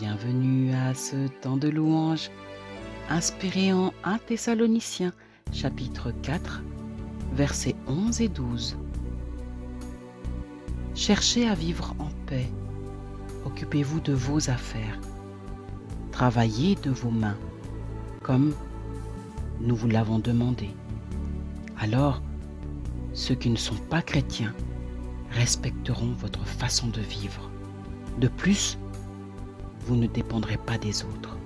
Bienvenue à ce temps de louange, inspiré en 1 Thessaloniciens, chapitre 4, versets 11 et 12. Cherchez à vivre en paix, occupez-vous de vos affaires, travaillez de vos mains, comme nous vous l'avons demandé. Alors, ceux qui ne sont pas chrétiens respecteront votre façon de vivre. De plus, vous ne dépendrez pas des autres.